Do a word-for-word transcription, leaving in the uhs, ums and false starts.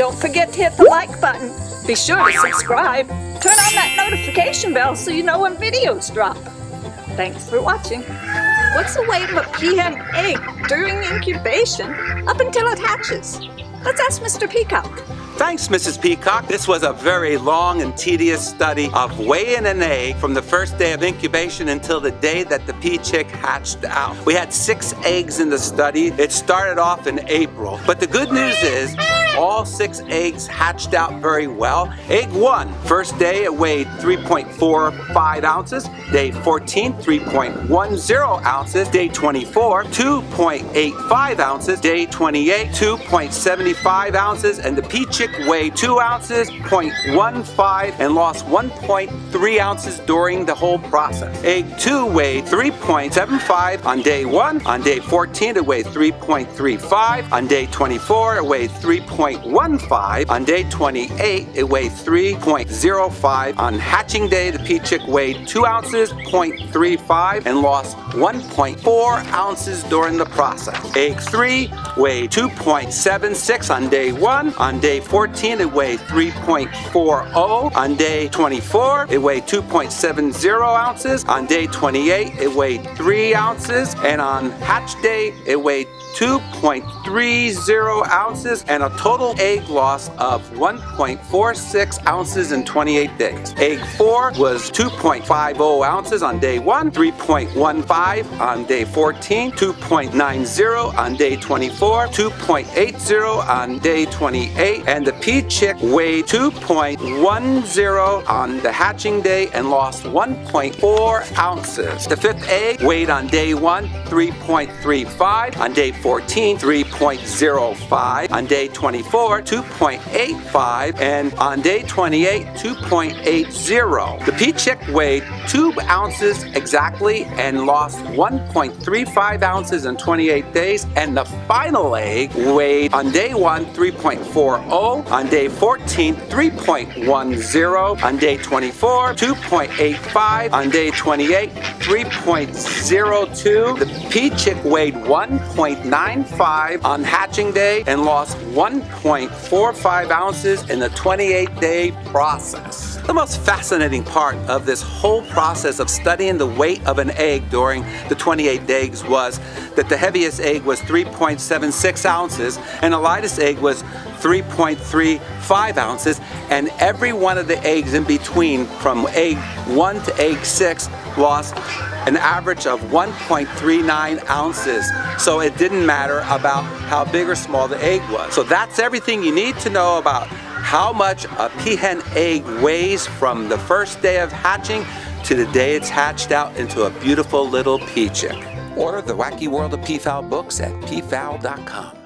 Don't forget to hit the like button. Be sure to subscribe. Turn on that notification bell so you know when videos drop. Thanks for watching. What's the weight of a peahen egg during incubation up until it hatches? Let's ask Mister Peacock. Thanks, Missus Peacock. This was a very long and tedious study of weighing an egg from the first day of incubation until the day that the pea chick hatched out. We had six eggs in the study. It started off in April, but the good news is all six eggs hatched out very well. Egg one, first day it weighed three point four five ounces. Day fourteen, three point one zero ounces. Day twenty-four, two point eight five ounces. Day twenty-eight, two point seven five ounces. And the pea chick weighed two ounces, zero point one five, and lost one point three ounces during the whole process. Egg two weighed three point seven five on day one. On day fourteen, it weighed three point three five. On day twenty-four, it weighed three point one five. On day twenty-eight, it weighed three point zero five. On hatching day, the pea chick weighed two ounces, zero point three five, and lost one point four ounces during the process. Egg three weighed two point seven six on day one. On day fourteen, it weighed three point four zero. On day twenty-four, it weighed two point seven zero ounces. On day twenty-eight, it weighed three ounces. And on hatch day, it weighed two point three zero ounces, and a total egg loss of one point four six ounces in twenty-eight days. Egg four was two point five zero ounces on day one, three point one five on day fourteen, two point nine zero on day twenty-four, two point eight zero on day twenty-eight, and the pea chick weighed two point one zero on the hatching day and lost one point four ounces. The fifth egg weighed on day one, three point three five, on day fourteen, three point zero five, on day twenty-four, two point eight five, and on day twenty-eight, two point eight zero. The pea chick weighed two ounces exactly and lost one point three five ounces in twenty-eight days, and the final egg weighed on day one, three point four zero, on day fourteen, three point one zero, on day twenty-four, two point eight five, on day twenty-eight, three point zero two. The pea chick weighed one point nine five on hatching day and lost one point four five ounces in the twenty-eight day process. The most fascinating part of this whole process of studying the weight of an egg during the twenty-eight days was that the heaviest egg was three point seven six ounces and the lightest egg was three point three five ounces, and every one of the eggs in between from egg one to egg six lost an average of one point three nine ounces. So it didn't matter about how big or small the egg was. So that's everything you need to know about how much a peahen egg weighs from the first day of hatching to the day it's hatched out into a beautiful little pea chick. Order the Wacky World of Peafowl books at peafowl dot com.